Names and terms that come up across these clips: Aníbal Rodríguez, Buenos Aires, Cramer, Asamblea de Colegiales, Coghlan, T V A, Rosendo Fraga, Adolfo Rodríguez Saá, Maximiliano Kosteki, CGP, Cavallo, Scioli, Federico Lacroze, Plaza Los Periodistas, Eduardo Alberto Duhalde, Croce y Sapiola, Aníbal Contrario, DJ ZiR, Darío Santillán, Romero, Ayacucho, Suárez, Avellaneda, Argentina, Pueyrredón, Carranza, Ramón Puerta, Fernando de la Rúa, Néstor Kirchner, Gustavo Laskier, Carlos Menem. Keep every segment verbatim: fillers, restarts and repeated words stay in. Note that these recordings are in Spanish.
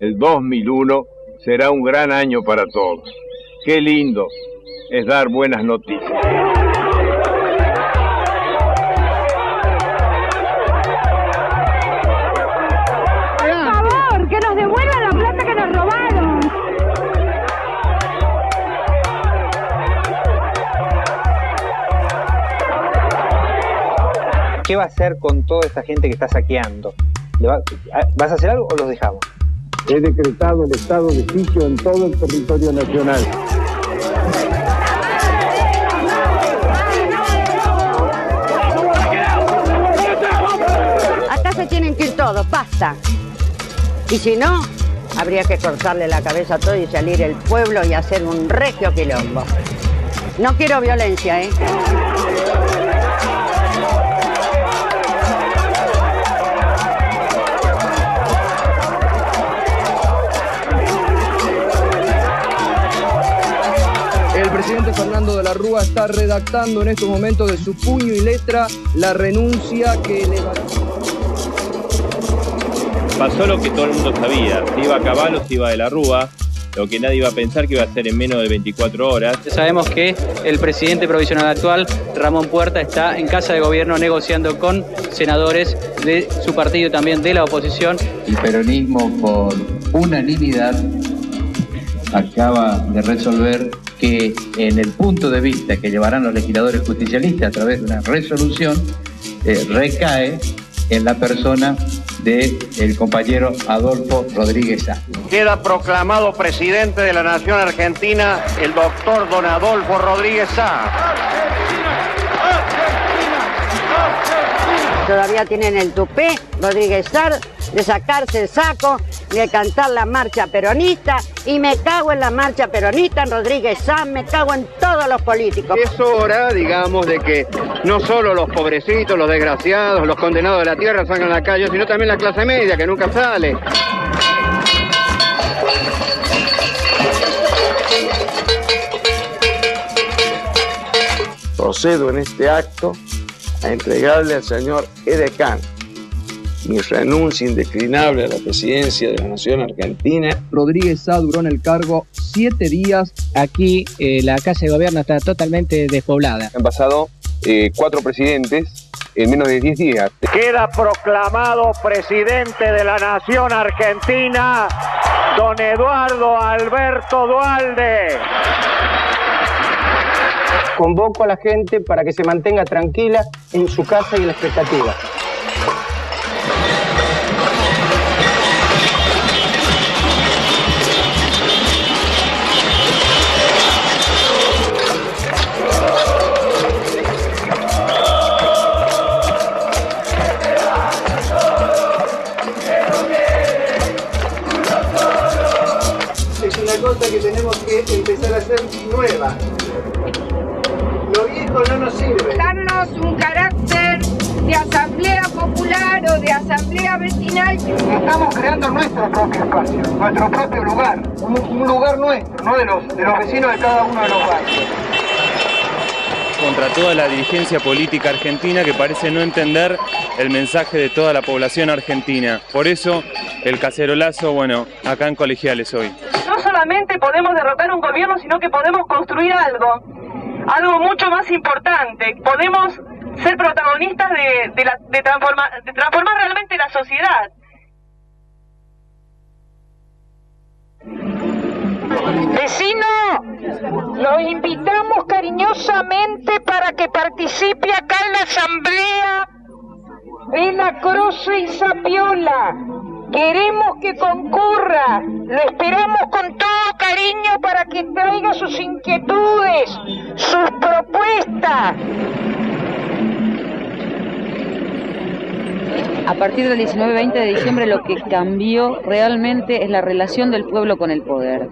el dos mil uno será un gran año para todos. Qué lindo es dar buenas noticias. Por favor, que nos devuelvan la plata que nos robaron. ¿Qué va a hacer con toda esta gente que está saqueando? ¿Vas a hacer algo o los dejamos? He decretado el estado de sitio en todo el territorio nacional. Acá se tienen que ir todos, basta. Y si no, habría que cortarle la cabeza a todo y salir el pueblo y hacer un regio quilombo. No quiero violencia, ¿eh? El presidente Fernando de la Rúa está redactando en estos momentos de su puño y letra la renuncia que le va. Pasó lo que todo el mundo sabía, si iba a Cavallo, si iba de la Rúa, lo que nadie iba a pensar que iba a ser en menos de veinticuatro horas. Sabemos que el presidente provisional actual, Ramón Puerta, está en Casa de Gobierno negociando con senadores de su partido y también de la oposición. El peronismo por unanimidad acaba de resolver que en el punto de vista que llevarán los legisladores justicialistas a través de una resolución, eh, recae en la persona del compañero Adolfo Rodríguez Saá. Queda proclamado presidente de la Nación Argentina el doctor don Adolfo Rodríguez Saá. Todavía tienen el tupé, Rodríguez Saá, de sacarse el saco, de cantar la marcha peronista, y me cago en la marcha peronista, en Rodríguez Saá, me cago en todos los políticos. Es hora, digamos, de que no solo los pobrecitos, los desgraciados, los condenados de la tierra salgan a la calle, sino también la clase media, que nunca sale. Procedo en este acto a entregarle al señor edecán mi renuncia indeclinable a la presidencia de la Nación Argentina. Rodríguez Saá duró en el cargo siete días. Aquí eh, la Casa de Gobierno está totalmente despoblada. Han pasado eh, cuatro presidentes en menos de diez días. Queda proclamado presidente de la Nación Argentina don Eduardo Alberto Duhalde. Convoco a la gente para que se mantenga tranquila en su casa y en la expectativa. Es una cosa que tenemos que empezar a hacer nueva. Lo viejo no nos sirve. Darnos un carácter de asamblea popular o de asamblea vecinal. Estamos creando nuestro propio espacio, nuestro propio lugar. Un, un lugar nuestro, no de los, de los vecinos de cada uno de los barrios. Contra toda la dirigencia política argentina que parece no entender el mensaje de toda la población argentina. Por eso, el cacerolazo, bueno, acá en Colegiales hoy. No solamente podemos derrotar un gobierno, sino que podemos construir algo. Algo mucho más importante, podemos ser protagonistas de, de, la, de, transforma, de transformar realmente la sociedad. Vecino, los invitamos cariñosamente para que participe acá en la Asamblea de la Croce y Sapiola. Queremos que concurra, lo esperamos con todo cariño para que traiga sus inquietudes, sus propuestas. A partir del diecinueve veinte de diciembre lo que cambió realmente es la relación del pueblo con el poder.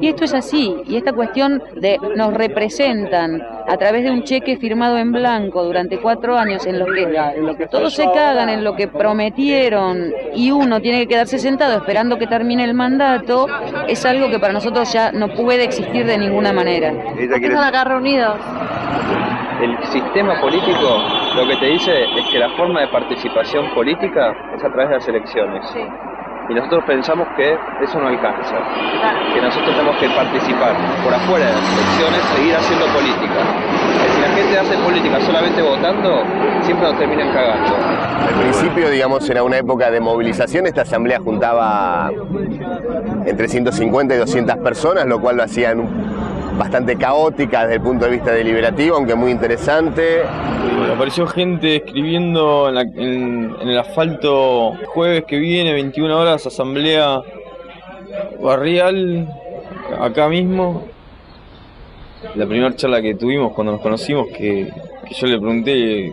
Y esto es así, y esta cuestión de nos representan a través de un cheque firmado en blanco durante cuatro años en los que todos se cagan en lo que prometieron y uno tiene que quedarse sentado esperando que termine el mandato, es algo que para nosotros ya no puede existir de ninguna manera. ¿Por qué están acá reunidos? El sistema político lo que te dice es que la forma de participación política es a través de las elecciones. Sí. y nosotros pensamos que eso no alcanza, que nosotros tenemos que participar por afuera de las elecciones, seguir haciendo política. Si la gente hace política solamente votando, siempre nos terminan cagando. Al principio, digamos, era una época de movilización. Esta asamblea juntaba entre ciento cincuenta y doscientas personas, lo cual lo hacían bastante caótica desde el punto de vista deliberativo, aunque muy interesante. Bueno, apareció gente escribiendo en, la, en, en el asfalto. Jueves que viene, veintiuna horas, asamblea barrial, acá mismo. La primera charla que tuvimos cuando nos conocimos, que, que yo le pregunté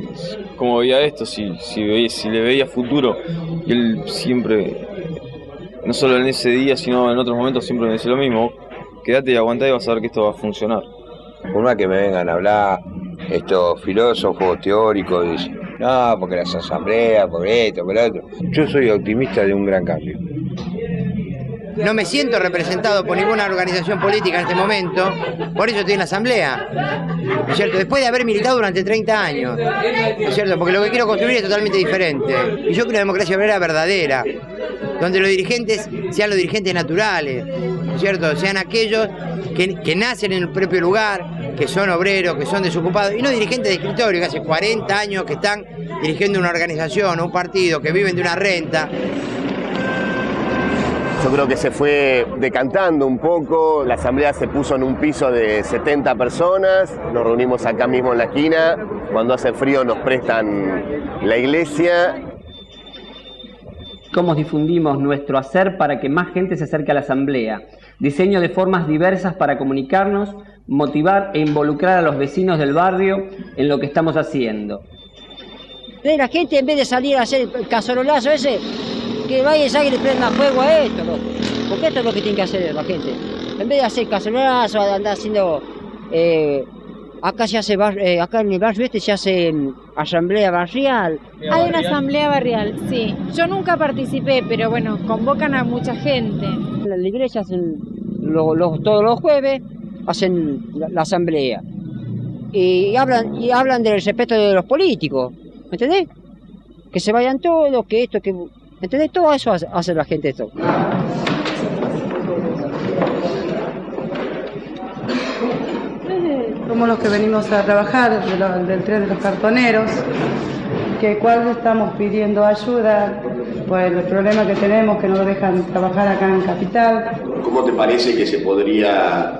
cómo veía esto, si, si, veía, si le veía futuro, y él siempre, no solo en ese día, sino en otros momentos, siempre me decía lo mismo: quédate y aguantá y vas a ver que esto va a funcionar. Por más que me vengan a hablar estos filósofos teóricos, dicen, no, porque las asambleas, por esto, por lo otro. Yo soy optimista de un gran cambio. No me siento representado por ninguna organización política en este momento, por eso estoy en la asamblea, ¿no es cierto? Después de haber militado durante treinta años, ¿no es cierto? Porque lo que quiero construir es totalmente diferente. Y yo creo una democracia obrera verdadera, donde los dirigentes sean los dirigentes naturales, ¿no es cierto? Sean aquellos que, que nacen en el propio lugar, que son obreros, que son desocupados, y no dirigentes de escritorio, que hace cuarenta años que están dirigiendo una organización o un partido, que viven de una renta. Yo creo que se fue decantando un poco, la asamblea se puso en un piso de setenta personas, nos reunimos acá mismo en la esquina, cuando hace frío nos prestan la iglesia. ¿Cómo difundimos nuestro hacer para que más gente se acerque a la asamblea? Diseño de formas diversas para comunicarnos, motivar e involucrar a los vecinos del barrio en lo que estamos haciendo. La gente, en vez de salir a hacer el cacerolazo ese, que vaya y salga y le prenda fuego a esto, loco. Porque esto es lo que tiene que hacer la gente. En vez de hacer cacerolazo, andar haciendo... Eh, acá se hace bar, eh, acá en el barrio este se hace um, asamblea barrial. Hay una asamblea barrial, sí. Yo nunca participé, pero bueno, convocan a mucha gente. En la iglesia hacen lo, lo, todos los jueves, hacen la, la asamblea. Y hablan, y hablan del respeto de los políticos, ¿me entendés? Que se vayan todos, que esto, que... ¿Entendés? Todo eso hace la gente esto. Somos los que venimos a trabajar de lo, del tren de los cartoneros, que cuando estamos pidiendo ayuda por el problema que tenemos, que no lo dejan trabajar acá en Capital. ¿Cómo te parece que se podría,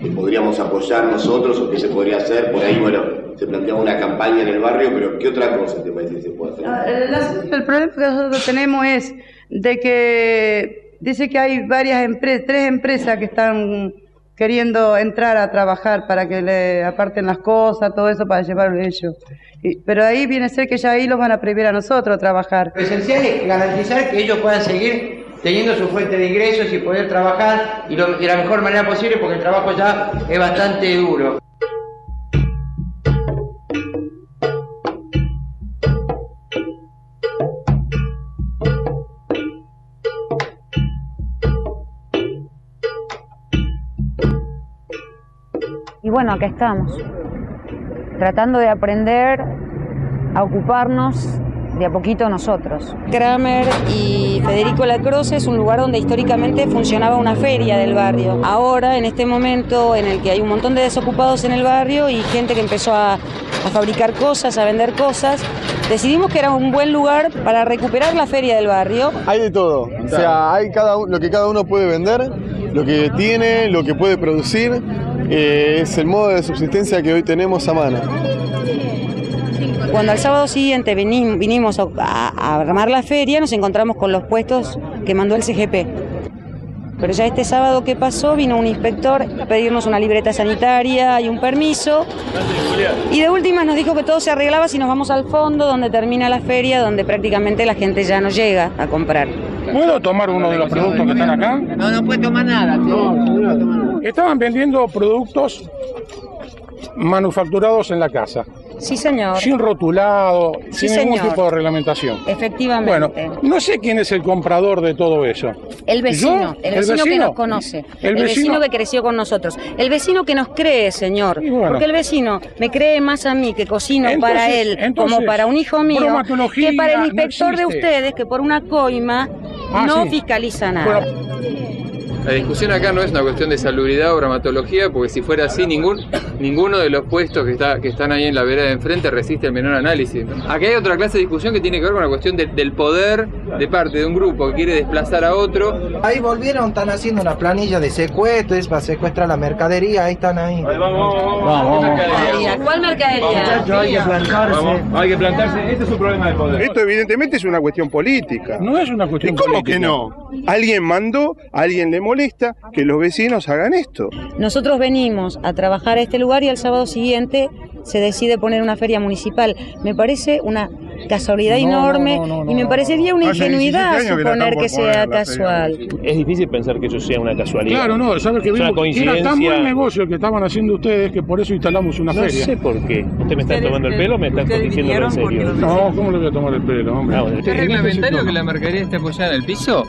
que podríamos apoyar nosotros, o qué se podría hacer? Por ahí, bueno, se planteaba una campaña en el barrio, pero ¿qué otra cosa te parece que se puede hacer? El, el problema que nosotros tenemos es de que dice que hay varias empresas, tres empresas que están queriendo entrar a trabajar para que le aparten las cosas, todo eso para llevarlo ellos. Y, pero ahí viene a ser que ya ahí los van a prohibir a nosotros a trabajar. Lo esencial es garantizar que ellos puedan seguir teniendo su fuente de ingresos y poder trabajar y lo, de la mejor manera posible, porque el trabajo ya es bastante duro. Y bueno, acá estamos, tratando de aprender a ocuparnos de a poquito nosotros. Cramer y Federico Lacroze es un lugar donde históricamente funcionaba una feria del barrio. Ahora, en este momento en el que hay un montón de desocupados en el barrio y gente que empezó a, a fabricar cosas, a vender cosas, decidimos que era un buen lugar para recuperar la feria del barrio. Hay de todo, o sea, hay cada, lo que cada uno puede vender, lo que tiene, lo que puede producir. Eh, es el modo de subsistencia que hoy tenemos a mano. Cuando al sábado siguiente vinim, vinimos a, a armar la feria, nos encontramos con los puestos que mandó el C G P. Pero ya este sábado que pasó, vino un inspector a pedirnos una libreta sanitaria y un permiso. Y de última nos dijo que todo se arreglaba si nos vamos al fondo, donde termina la feria, donde prácticamente la gente ya no llega a comprar. ¿Puedo tomar uno de los productos que están acá? No, no puede tomar nada, tío. No, no puede tomar nada. Estaban vendiendo productos manufacturados en la casa. Sí, señor. Sin rotulado, sí, sin ningún señor. tipo de reglamentación. Efectivamente. Bueno, no sé quién es el comprador de todo eso. El vecino, el vecino, el vecino que nos conoce, el, el vecino... vecino que creció con nosotros, el vecino que nos cree, señor. Bueno, porque el vecino me cree más a mí, que cocino entonces, para él, entonces, como para un hijo mío, que para el inspector no de ustedes, que por una coima... ah, no sí. fiscaliza nada. Bueno. La discusión acá no es una cuestión de salubridad o gramatología, porque si fuera así, ningún, ninguno de los puestos que, está, que están ahí en la vereda de enfrente resiste el menor análisis. Acá hay otra clase de discusión que tiene que ver con la cuestión de, del poder de parte de un grupo que quiere desplazar a otro. Ahí volvieron, están haciendo una planilla de secuestros para secuestrar la mercadería, ahí están ahí. Ahí vamos, vamos, vamos. vamos. Mercadería. ¿Cuál mercadería? Vamos, hay que plantarse. Vamos, hay que plantarse, este es un problema de poder. Esto evidentemente es una cuestión política. No es una cuestión política. ¿Y cómo que no? Alguien mandó, a alguien le molesta que los vecinos hagan esto. Nosotros venimos a trabajar a este lugar y al sábado siguiente se decide poner una feria municipal. Me parece una casualidad no, enorme no, no, no, y me parecería una ingenuidad suponer que sea casual. Es difícil pensar que eso sea una casualidad. Claro, no, sabes que vimos que era tan buen negocio que estaban haciendo ustedes que por eso instalamos una no feria. No sé por qué. ¿Usted me está tomando el pelo o me está diciendo en serio? No, ¿cómo le voy a tomar el pelo, hombre? No, ¿es reglamentario que la mercadería esté apoyada en el piso?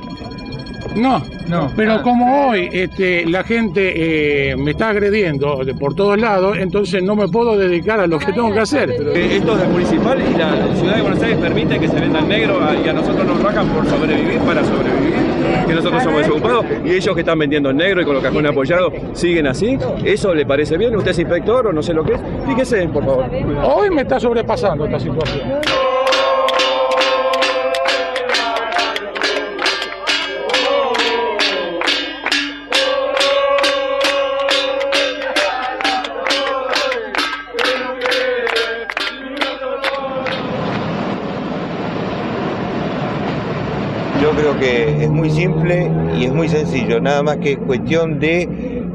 No, no, pero ah, como hoy este, la gente eh, me está agrediendo de por todos lados, entonces no me puedo dedicar a lo que tengo que hacer. Esto es municipal y la ciudad de Buenos Aires permite que se venda al negro y a nosotros nos rajan por sobrevivir, para sobrevivir, que nosotros somos desocupados y ellos que están vendiendo el negro y con los cajones apoyados siguen así. ¿Eso le parece bien? ¿Usted es inspector o no sé lo que es? Fíjese, por favor. Hoy me está sobrepasando esta situación. Que es muy simple y es muy sencillo, nada más que es cuestión de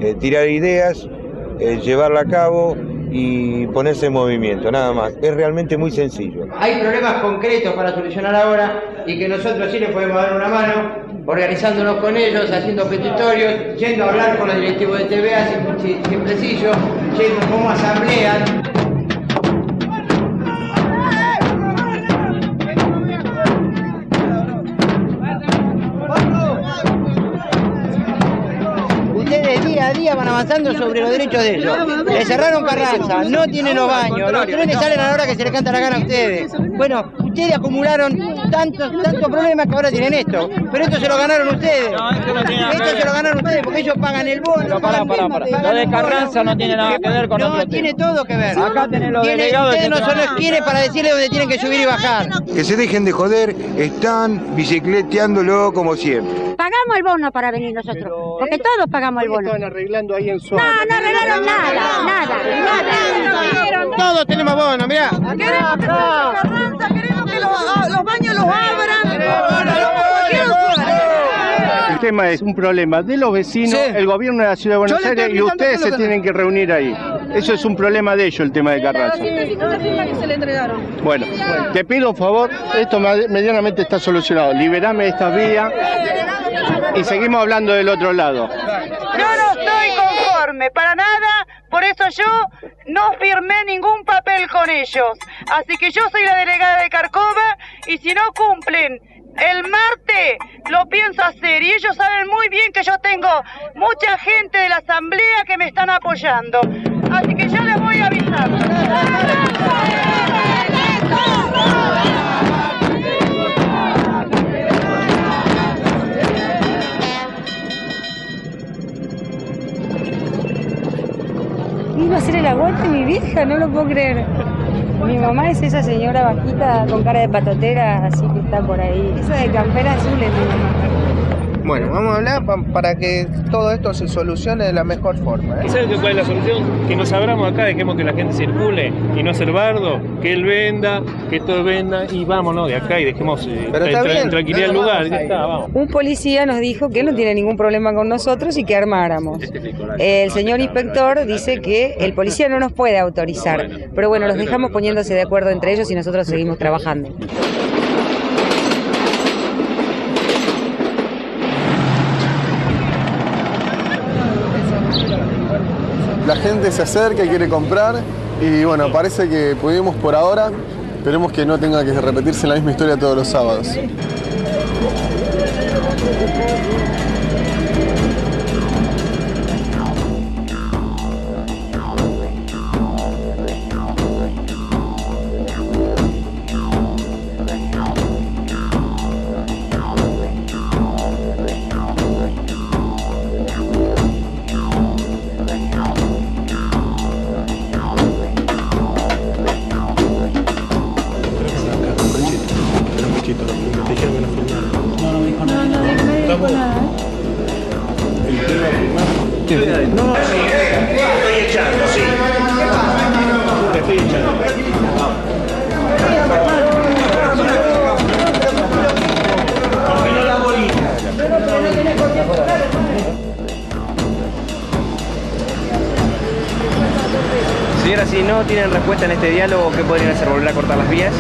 eh, tirar ideas, eh, llevarla a cabo y ponerse en movimiento, nada más. Es realmente muy sencillo. Hay problemas concretos para solucionar ahora y que nosotros sí les podemos dar una mano, organizándonos con ellos, haciendo petitorios, yendo a hablar con los directivos de T V A, siempre sí, yo, yendo como asamblea. Van avanzando sobre los derechos de ellos. Le cerraron Carranza, no tienen los baños, los trenes salen a la hora que se les canta la gana a ustedes. Bueno, ustedes acumularon tantos tantos problemas que ahora tienen esto, pero esto se lo ganaron ustedes. Esto se lo ganaron ustedes porque ellos pagan el bono. No, para, para, para. Lo de Carranza no tiene nada que ver con nosotros. No, tiene todo que ver. Acá tienen los delegados. Ustedes no son los quienes para decirles dónde tienen que subir y bajar. Que se dejen de joder, están bicicleteándolo como siempre. Pagamos el bono para venir nosotros, porque todos pagamos el bono. Ahí en Suárez. No, no arreglaron nada, nada, nada, nada. Todos tenemos bono, mirá. Queremos que la Carranza, queremos que los, los baños los abran. El tema es un problema de los vecinos, sí. El gobierno de la ciudad de Buenos Aires y ustedes se tienen que reunir ahí. Eso es un problema de ellos, el tema de Carranza. Bueno, te pido un favor, esto medianamente está solucionado. Liberame de estas vías y seguimos hablando del otro lado. Para nada, por eso yo no firmé ningún papel con ellos. Así que yo soy la delegada de Carcova y si no cumplen el martes lo pienso hacer. Y ellos saben muy bien que yo tengo mucha gente de la asamblea que me están apoyando. Así que yo les voy a avisar. Iba a hacer el aguante mi vieja, no lo puedo creer. Mi mamá es esa señora bajita con cara de patotera, así que está por ahí. Esa de campera azul es mi mamá. Bueno, vamos a hablar pa para que todo esto se solucione de la mejor forma. ¿eh? ¿Sabes cuál es la solución? Que nos abramos acá, dejemos que la gente circule y no hacer bardo, que él venda, que todo venda y vámonos de acá y dejemos eh, tra tra bien, tranquilidad no el lugar. Ya está, vamos. Un policía nos dijo que no tiene ningún problema con nosotros y que armáramos. El señor inspector dice que el policía no nos puede autorizar, pero bueno, los dejamos poniéndose de acuerdo entre ellos y nosotros seguimos trabajando. La gente se acerca y quiere comprar y bueno, parece que pudimos por ahora. Esperemos que no tenga que repetirse la misma historia todos los sábados. Señora, si no tienen respuesta en este diálogo, ¿qué podrían hacer? ¿Volver a cortar las vías?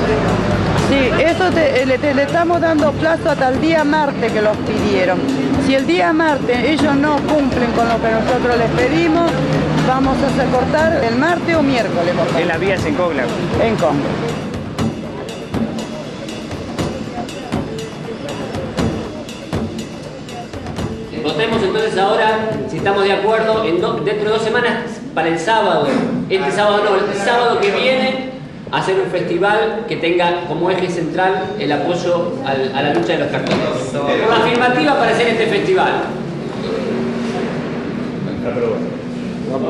Sí, eso te, le, te, le estamos dando plazo hasta el día martes que los pidieron. Si el día martes ellos no cumplen con lo que nosotros les pedimos, vamos a hacer cortar el martes o miércoles. ¿En las vías en Coghlan? En Coghlan. Votemos entonces ahora, si estamos de acuerdo, en do, dentro de dos semanas, para el sábado, este sábado no, este sábado que viene, hacer un festival que tenga como eje central el apoyo al, a la lucha de los cartoneros. Una afirmativa para hacer este festival.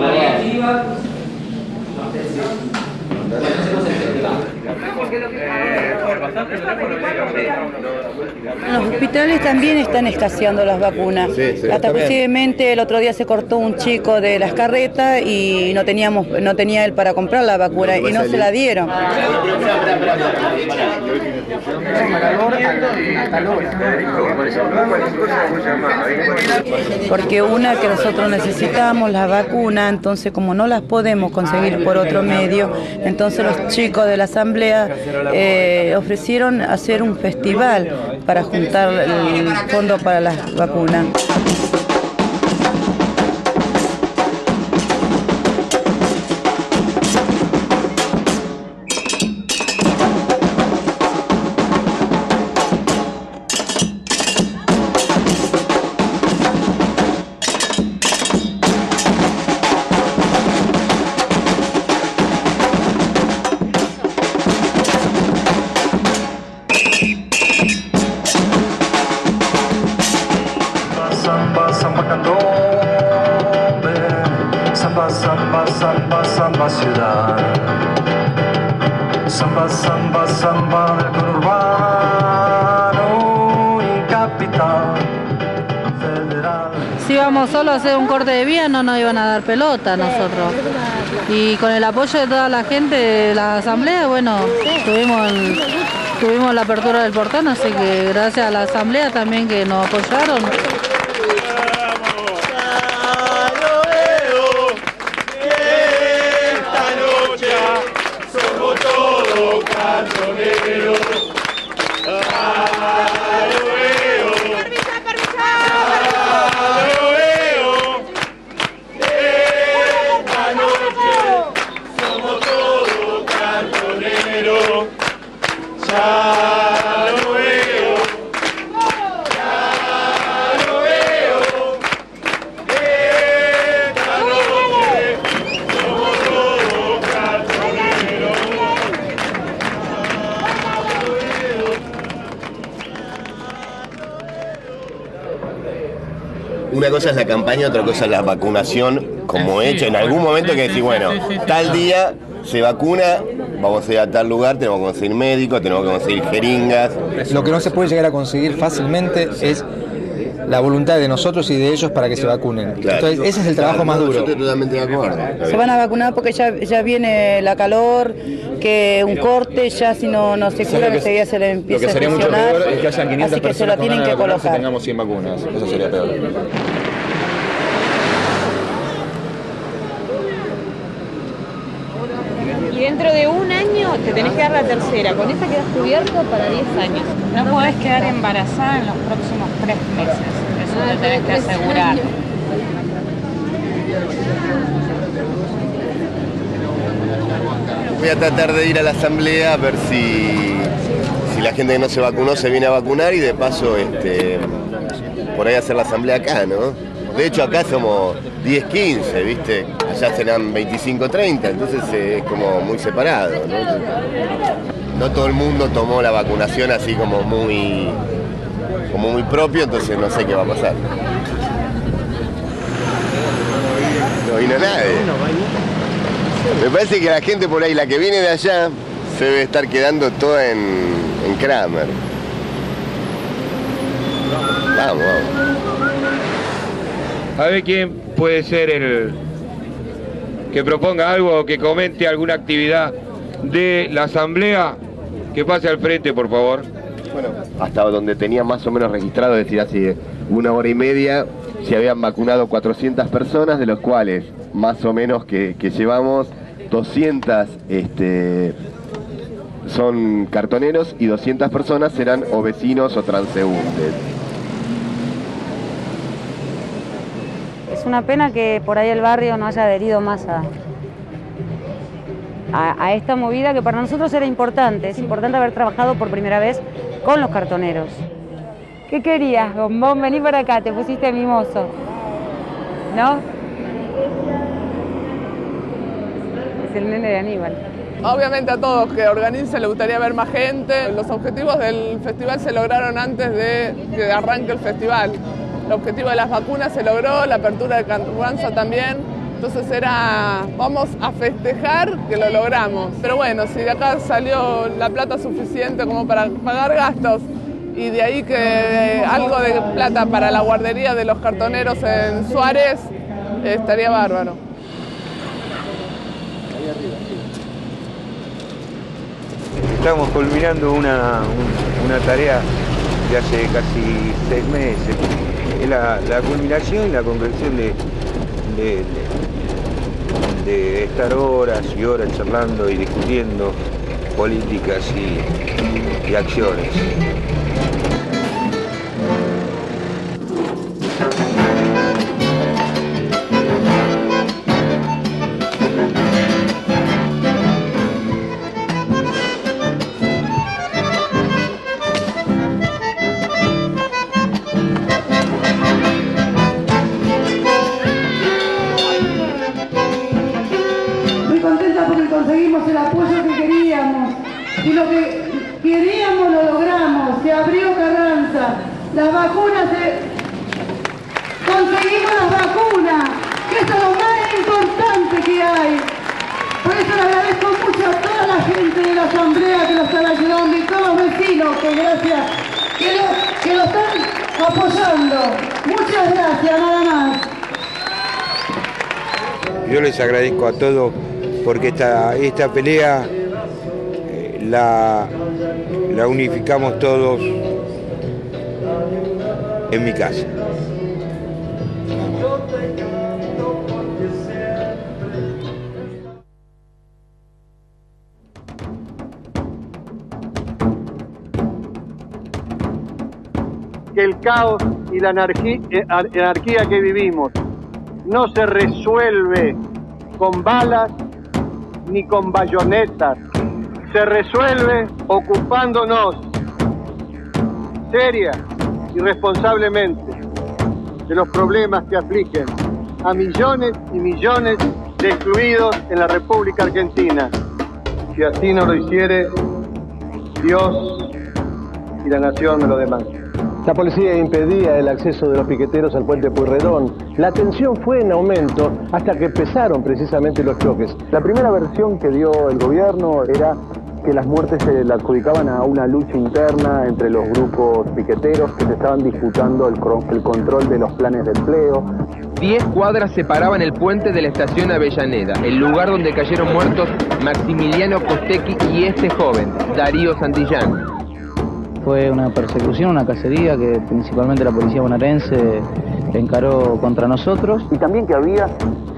Afirmativa. En los hospitales también están escaseando las vacunas. Sí, sí, hasta posiblemente el otro día se cortó un chico de las carretas y no teníamos, no tenía él para comprar la vacuna no, y no se la dieron. Porque una que nosotros necesitamos, las vacunas, entonces como no las podemos conseguir por otro medio, entonces los chicos de la Asamblea eh, ofrecieron hacer un festival para juntar el fondo para las vacunas. Solo hacer un corte de vía no nos iban a dar pelota a nosotros, y con el apoyo de toda la gente de la asamblea, bueno, tuvimos, el, tuvimos la apertura del portón, así que gracias a la asamblea también que nos apoyaron. Una cosa es la campaña, otra cosa es la vacunación como sí, hecho. En algún momento sí, que decir, bueno, sí, sí, sí, tal día se vacuna, vamos a ir a tal lugar, tenemos que conseguir médicos, tenemos que conseguir jeringas. Lo que no se puede llegar a conseguir fácilmente es la voluntad de nosotros y de ellos para que se vacunen. Claro. Entonces ese es el trabajo claro, más duro. Yo estoy totalmente de acuerdo. Se van a vacunar porque ya, ya viene la calor, que un corte, ya si no, no se cura, enseguida se, se le empieza a presionar. Lo que sería mucho peor es que hayan quinientas personas que, que, que vacunarse y tengamos cien vacunas. Eso sería peor. Y dentro de un año te tenés que dar la tercera. Con esa quedas cubierto para diez años. No podés quedar embarazada en los próximos tres meses. Eso te tenés que asegurar. Voy a tratar de ir a la asamblea a ver si, si la gente que no se vacunó se viene a vacunar y de paso este, por ahí hacer la asamblea acá, ¿no? De hecho acá somos diez, quince, ¿viste? Allá serán veinticinco, treinta, entonces eh, es como muy separado, ¿no? No todo el mundo tomó la vacunación así como muy, como muy propio, entonces no sé qué va a pasar. No vino nadie. Me parece que la gente por ahí, la que viene de allá, se debe estar quedando toda en, en Cramer. Vamos, vamos. A ver quién puede ser el que proponga algo o que comente alguna actividad de la asamblea. Que pase al frente, por favor. Bueno, hasta donde tenía más o menos registrado, es decir, hace una hora y media, se habían vacunado cuatrocientas personas, de los cuales más o menos que, que llevamos doscientas este, son cartoneros y doscientas personas serán o vecinos o transeúntes. Es una pena que por ahí el barrio no haya adherido más a, a, a esta movida que para nosotros era importante. Es importante haber trabajado por primera vez con los cartoneros. ¿Qué querías, bombón? Vení para acá, te pusiste mimoso, ¿no? Es el nene de Aníbal. Obviamente a todos que organizan le gustaría ver más gente. Los objetivos del festival se lograron antes de que arranque el festival. El objetivo de las vacunas se logró, la apertura de Carranza también. Entonces era, vamos a festejar que lo logramos. Pero bueno, si de acá salió la plata suficiente como para pagar gastos, y de ahí que algo de plata para la guardería de los cartoneros en Suárez, estaría bárbaro. Estamos culminando una, una tarea de hace casi seis meses. Es la, la culminación y la concreción de, de, de, de estar horas y horas charlando y discutiendo políticas y, y acciones. Agradezco a todos porque esta, esta pelea eh, la, la unificamos todos en mi casa. Que el caos y la anarquía, anarquía que vivimos no se resuelve con balas ni con bayonetas. Se resuelve ocupándonos seria y responsablemente de los problemas que afligen a millones y millones de excluidos en la República Argentina. Si así no lo hiciere, Dios y la nación me lo demandan. La policía impedía el acceso de los piqueteros al puente Pueyrredón. La tensión fue en aumento hasta que empezaron precisamente los choques. La primera versión que dio el gobierno era que las muertes se le adjudicaban a una lucha interna entre los grupos piqueteros que se estaban disputando el control de los planes de empleo. Diez cuadras separaban el puente de la estación Avellaneda, el lugar donde cayeron muertos Maximiliano Kosteki y este joven, Darío Santillán. Fue una persecución, una cacería que principalmente la policía bonaerense encaró contra nosotros. Y también que había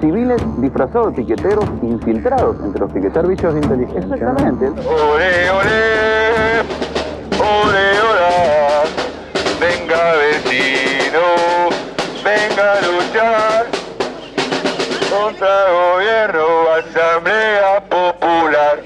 civiles disfrazados de piqueteros infiltrados entre los piqueteros. Servicios de inteligencia. Exactamente. Olé, olé, olé, olá, venga vecino, venga a luchar contra el gobierno, asamblea popular.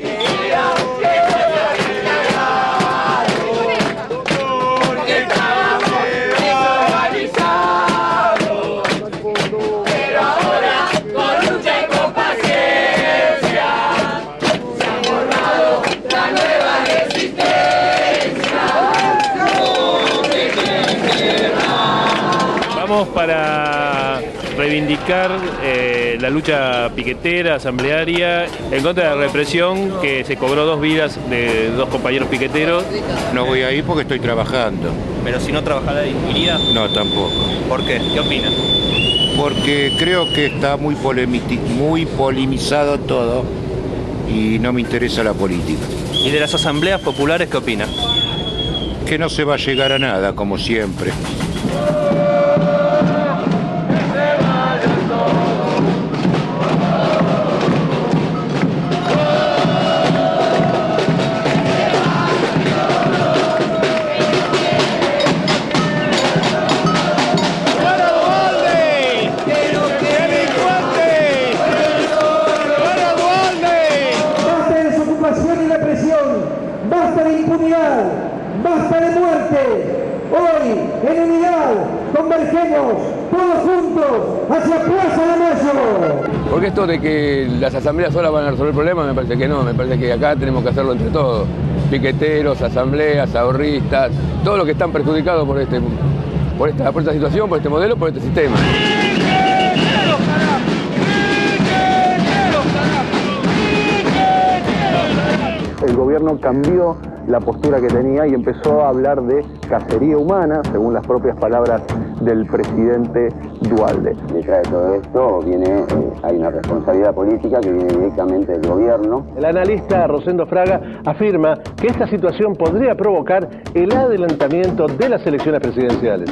Para reivindicar eh, la lucha piquetera, asamblearia, en contra de la represión que se cobró dos vidas de dos compañeros piqueteros. No voy a ir porque estoy trabajando. Pero si no trabajara, ¿iría? No, tampoco. ¿Por qué? ¿Qué opinan? Porque creo que está muy, muy polemizado todo y no me interesa la política. ¿Y de las asambleas populares qué opinan? Que no se va a llegar a nada, como siempre. basta de muerte. Hoy, en unidad, convergemos todos juntos hacia Plaza de Mayo. Porque esto de que las asambleas solas van a resolver problemas, me parece que no, me parece que acá tenemos que hacerlo entre todos. Piqueteros, asambleas, ahorristas, todos los que están perjudicados por, este, por, esta, por esta situación, por este modelo, por este sistema. El gobierno cambió la postura que tenía y empezó a hablar de cacería humana, según las propias palabras del presidente Duhalde. Detrás de todo esto viene, eh, hay una responsabilidad política que viene directamente del gobierno. El analista Rosendo Fraga afirma que esta situación podría provocar el adelantamiento de las elecciones presidenciales.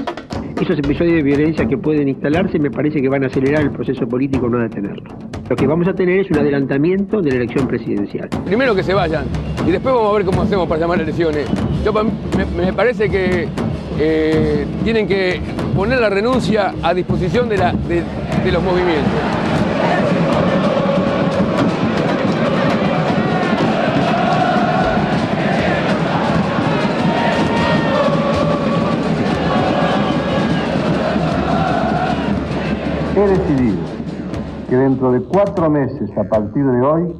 Esos episodios de violencia que pueden instalarse me parece que van a acelerar el proceso político, no a detenerlo. Lo que vamos a tener es un adelantamiento de la elección presidencial. Primero que se vayan y después vamos a ver cómo hacemos para llamar elecciones. Yo, me, me parece que eh, tienen que poner la renuncia a disposición de, la, de, de los movimientos. He decidido que dentro de cuatro meses, a partir de hoy,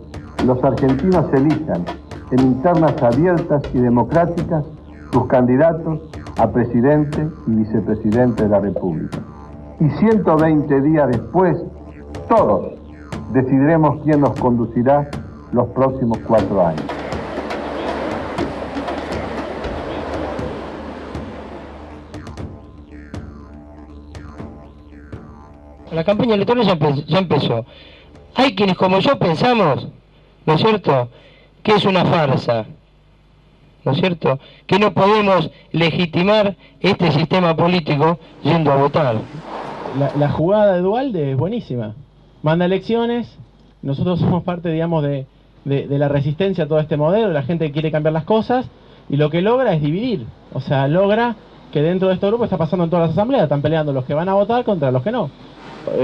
los argentinos elijan en internas abiertas y democráticas sus candidatos a presidente y vicepresidente de la República. Y ciento veinte días después, todos decidiremos quién nos conducirá los próximos cuatro años. La campaña electoral ya, empe ya empezó. Hay quienes como yo pensamos, ¿no es cierto?, que es una farsa, ¿no es cierto?, que no podemos legitimar este sistema político yendo a votar. La, la jugada de Duhalde es buenísima. Manda elecciones, nosotros somos parte, digamos, de, de, de la resistencia a todo este modelo, la gente quiere cambiar las cosas, y lo que logra es dividir, o sea, logra que dentro de este grupo está pasando en todas las asambleas, están peleando los que van a votar contra los que no.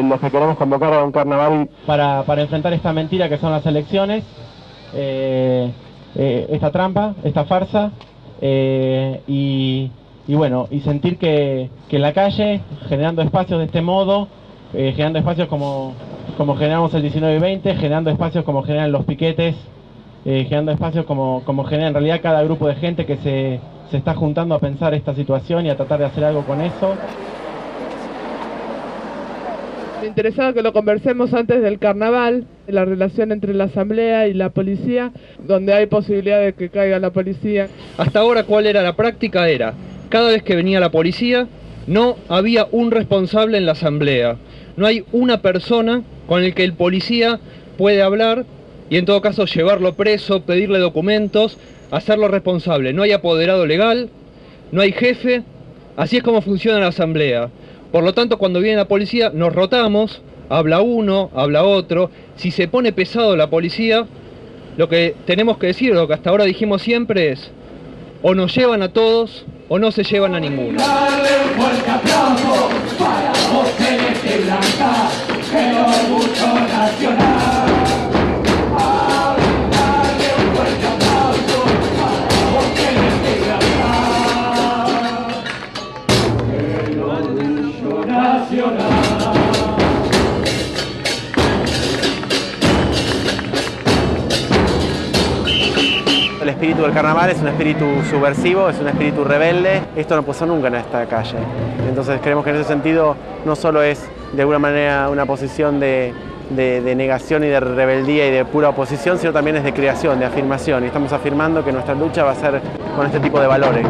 Los que queremos convocar a un carnaval para, para enfrentar esta mentira que son las elecciones, eh, eh, esta trampa, esta farsa, eh, y, y bueno, y sentir que, que en la calle, generando espacios de este modo, eh, generando espacios como, como generamos el diecinueve y veinte, generando espacios como generan los piquetes, eh, generando espacios como, como genera en realidad cada grupo de gente que se, se está juntando a pensar esta situación y a tratar de hacer algo con eso. Me interesaba que lo conversemos antes del carnaval, la relación entre la asamblea y la policía, donde hay posibilidad de que caiga la policía. Hasta ahora, ¿cuál era la práctica? Era, cada vez que venía la policía, no había un responsable en la asamblea. No hay una persona con el que el policía puede hablar y en todo caso llevarlo preso, pedirle documentos, hacerlo responsable. No hay apoderado legal, no hay jefe, así es como funciona la asamblea. Por lo tanto, cuando viene la policía, nos rotamos, habla uno, habla otro. Si se pone pesado la policía, lo que tenemos que decir, lo que hasta ahora dijimos siempre es, o nos llevan a todos, o no se llevan a ninguno. El espíritu del carnaval es un espíritu subversivo, es un espíritu rebelde. Esto no pasó nunca en esta calle. Entonces creemos que en ese sentido no solo es de alguna manera una posición de, de, de negación y de rebeldía y de pura oposición, sino también es de creación, de afirmación. Y estamos afirmando que nuestra lucha va a ser con este tipo de valores.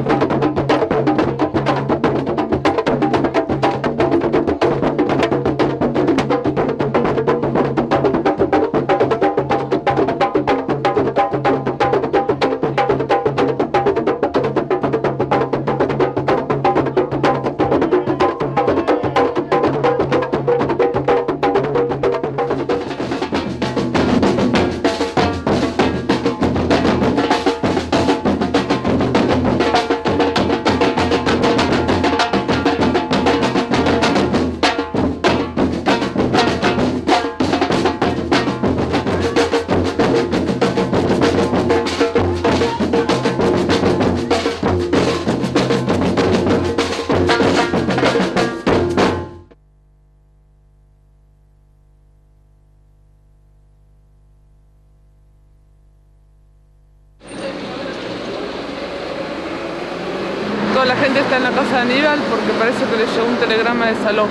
la gente está en la casa de Aníbal porque parece que le llegó un telegrama de desalojo.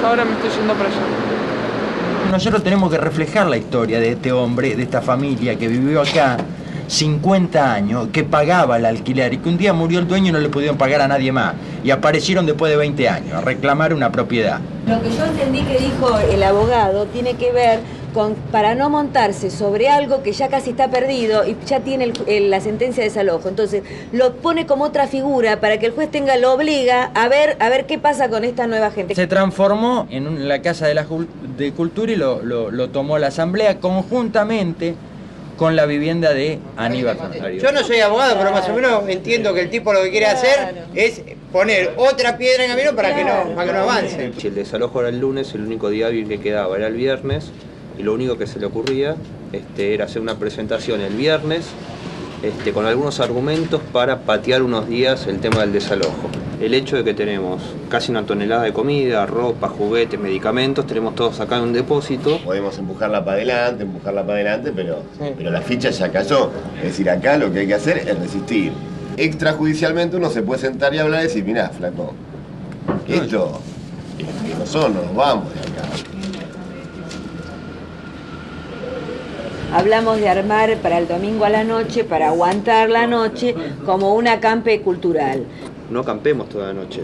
Yo ahora me estoy yendo para allá. Nosotros tenemos que reflejar la historia de este hombre, de esta familia que vivió acá cincuenta años, que pagaba el alquiler y que un día murió el dueño y no le pudieron pagar a nadie más. Y aparecieron después de veinte años a reclamar una propiedad. Lo que yo entendí que dijo el abogado tiene que ver con, para no montarse sobre algo que ya casi está perdido y ya tiene el, el, la sentencia de desalojo. Entonces lo pone como otra figura para que el juez tenga, lo obliga a ver, a ver qué pasa con esta nueva gente. Se transformó en un, la Casa de la de Cultura y lo, lo, lo tomó la Asamblea conjuntamente con la vivienda de Aníbal Contrario. Yo no soy abogado, pero más o menos entiendo que el tipo lo que quiere hacer es poner otra piedra en camino para que no, para que no avance. El desalojo era el lunes, el único día hábil que quedaba era el viernes, y lo único que se le ocurría este, era hacer una presentación el viernes este, con algunos argumentos para patear unos días el tema del desalojo. El hecho de que tenemos casi una tonelada de comida, ropa, juguetes, medicamentos, tenemos todos acá en un depósito. Podemos empujarla para adelante, empujarla para adelante, pero, sí. pero la ficha ya cayó. Es decir, acá lo que hay que hacer es resistir. Extrajudicialmente uno se puede sentar y hablar y decir, mirá, flaco, esto, que nosotros nos vamos de acá. Hablamos de armar para el domingo a la noche, para aguantar la noche, como un acampe cultural. No acampemos toda la noche.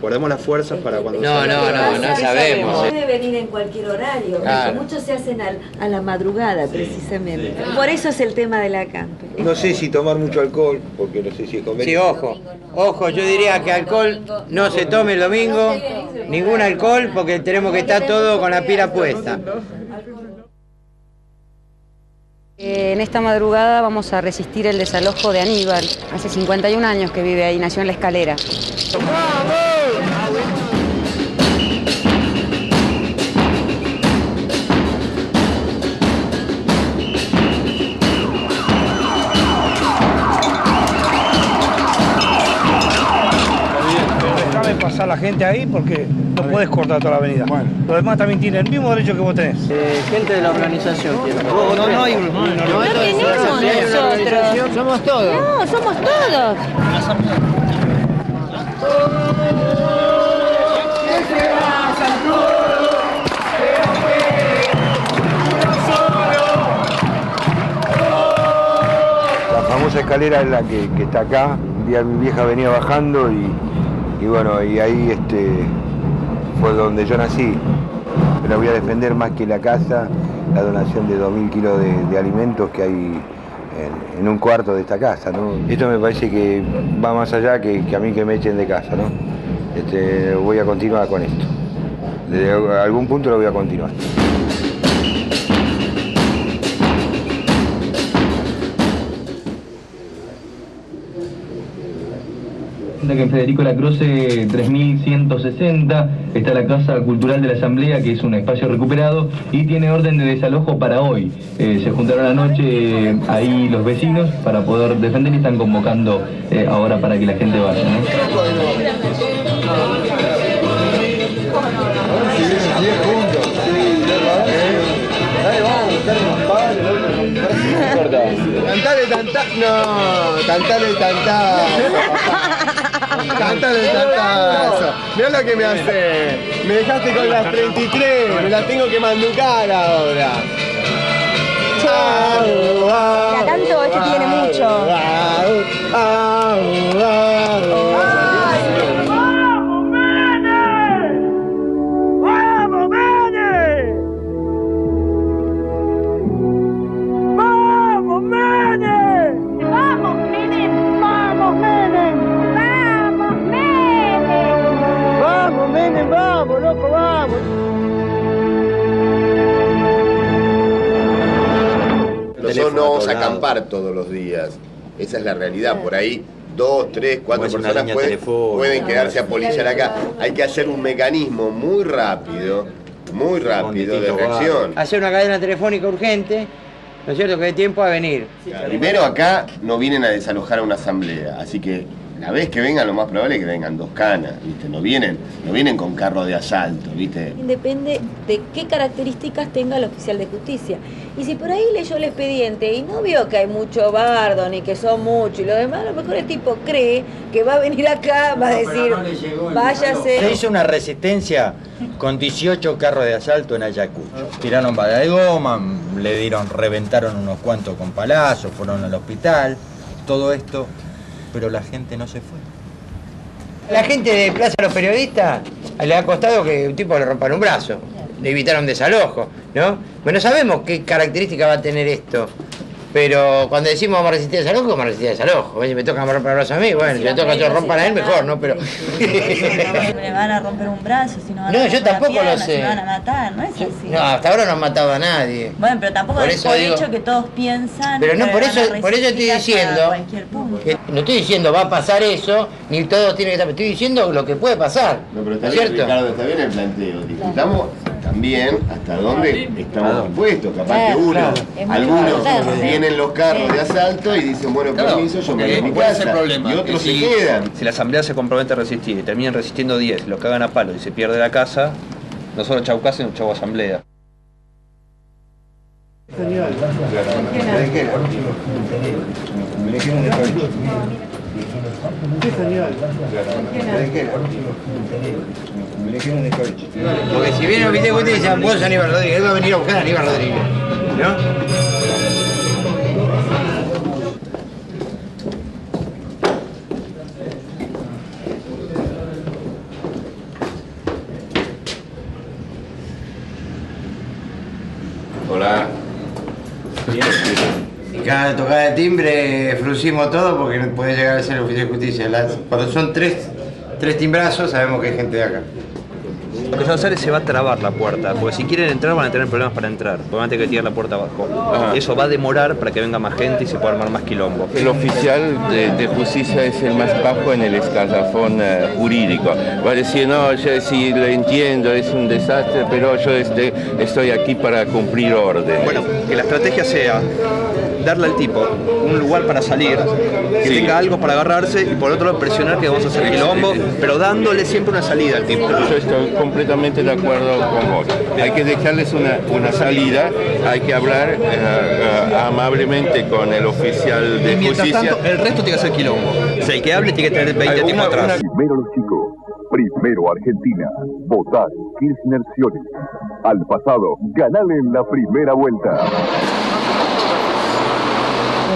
Guardemos las fuerzas para cuando... No, no, no, no sabemos. Puede venir en cualquier horario, claro. Muchos se hacen al, a la madrugada, sí, precisamente. Sí. Por eso es el tema del acampe. No sé si tomar mucho alcohol, porque no sé si comer... Sí, ojo, ojo, yo diría que alcohol no se tome el domingo, ningún alcohol, porque tenemos que estar todo con la pila puesta. En esta madrugada vamos a resistir el desalojo de Aníbal. Hace cincuenta y un años que vive ahí, nació en La Escalera. Déjame pasar la gente ahí porque no puedes cortar toda la avenida. Bueno. Los demás también tienen el mismo derecho que vos tenés. Eh, gente de la organización. No, no, no hay un... No, no, no, no tenemos nosotros. Somos todos. No, somos todos. La famosa escalera es la que, que está acá. Un día mi vieja venía bajando y, y bueno, y ahí este... por donde yo nací, pero voy a defender más que la casa, la donación de dos mil kilos de, de alimentos que hay en, en un cuarto de esta casa, ¿no? Esto me parece que va más allá que, que a mí que me echen de casa, ¿no? Este, voy a continuar con esto, desde algún punto lo voy a continuar. Que en Federico Lacroze tres mil ciento sesenta está la Casa Cultural de la Asamblea, que es un espacio recuperado y tiene orden de desalojo para hoy. Eh, se juntaron anoche eh, ahí los vecinos para poder defender y están convocando eh, ahora para que la gente vaya, ¿no? Cantale, cantale, no, cantale, cantale. Cantando el tantazo. Mirá lo que me hace. Me dejaste con las treinta y tres. Me la tengo que manducar ahora. La canto, este tiene mucho. ¡Vamos, Menem! ¡Vamos, Menem! ¡Vamos, Menem! ¡Vamos, Menem! ¡Vamos, Menem! Menem, vamos, loco, vamos. Nosotros no vamos a acampar todos los días. Esa es la realidad. Por ahí, dos, tres, cuatro personas pueden, pueden quedarse a polillar acá. Hay que hacer un mecanismo muy rápido, muy rápido de reacción. Hacer una cadena telefónica urgente, ¿no es cierto? Que dé tiempo a venir. Primero acá no vienen a desalojar a una asamblea, así que... la vez que vengan, lo más probable es que vengan dos canas, ¿viste? No vienen, no vienen con carro de asalto, ¿viste? Depende de qué características tenga el oficial de justicia. Y si por ahí leyó el expediente y no vio que hay mucho bardo, ni que son muchos y lo demás, a lo mejor el tipo cree que va a venir acá, va a decir, no, no le llegó el váyase. Se hizo una resistencia con dieciocho carros de asalto en Ayacucho. Tiraron bala de goma, le dieron, reventaron unos cuantos con palazos, fueron al hospital, todo esto, pero la gente no se fue. La gente de Plaza Los Periodistas le ha costado que un tipo le rompan un brazo, le evitaron desalojo, ¿no? Bueno, sabemos qué característica va a tener esto, pero cuando decimos vamos a resistir el desalojo, vamos a resistir el desalojo. Oye, me toca romper un brazo a mí, bueno, si me toca que rompan a él, mejor, ¿no? Pero... me van a romper un brazo, si no van a romper la pierna, si no, yo tampoco lo sé. Me van a matar, ¿no es así? No, hasta ahora no han matado a nadie. Bueno, pero tampoco es el hecho que todos piensan... Pero no, por eso por eso estoy diciendo... No estoy diciendo va a pasar eso, ni todos tienen que estar... Estoy diciendo lo que puede pasar, ¿no? Pero está bien, Ricardo, está bien el planteo. Discutamos también hasta dónde estamos dispuestos. Capaz que uno, algunos vienen los carros de asalto y dicen, bueno, permiso, yo me voy a mi casa, y otros se quedan. Si la asamblea se compromete a resistir y terminan resistiendo diez, los cagan a palo y se pierde la casa, nosotros chau casa y chau asamblea. Porque si viene un video, ustedes dicen, vos Aníbal Rodríguez, él va a venir a buscar a Aníbal Rodríguez, ¿no? Hola. Cada tocada de timbre fruncimos todo porque no puede llegar a ser el oficial de justicia. Las, cuando son tres, tres timbrazos, sabemos que hay gente de acá. Lo que se va a hacer es se va a trabar la puerta, porque si quieren entrar van a tener problemas para entrar, porque van a tener que tirar la puerta abajo. Ajá. Eso va a demorar para que venga más gente y se pueda armar más quilombo. El oficial de, de justicia es el más bajo en el escalafón eh, jurídico. Va a decir, no, yo sí lo entiendo, es un desastre, pero yo este, estoy aquí para cumplir órdenes. Bueno, que la estrategia sea darle al tipo un lugar para salir, que sí tenga algo para agarrarse, y por otro lado presionar que vamos a hacer quilombo, pero dándole siempre una salida al tipo. Yo estoy completamente de acuerdo con vos. Hay que dejarles una, una salida, hay que hablar eh, eh, amablemente con el oficial de y justicia. Tanto, el resto tiene que ser quilombo. Si el que hable tiene que tener veinte tipos atrás. Primero los chicos, primero Argentina. Votar Kirchner Scioli. Al pasado, ganale en la primera vuelta.